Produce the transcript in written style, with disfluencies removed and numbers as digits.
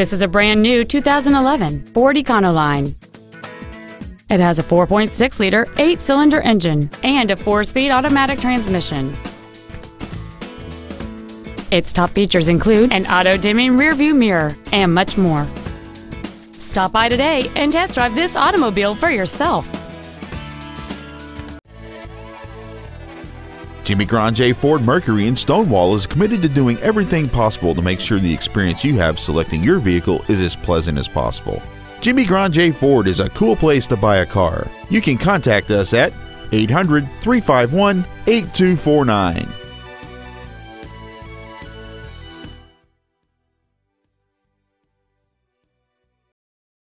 This is a brand new 2011 Ford Econoline. It has a 4.6-liter 8-cylinder engine and a 4-speed automatic transmission. Its top features include an auto-dimming rearview mirror and much more. Stop by today and test drive this automobile for yourself. Jimmy Granger Ford Mercury in Stonewall is committed to doing everything possible to make sure the experience you have selecting your vehicle is as pleasant as possible. Jimmy Granger Ford is a cool place to buy a car. You can contact us at 800-351-8249.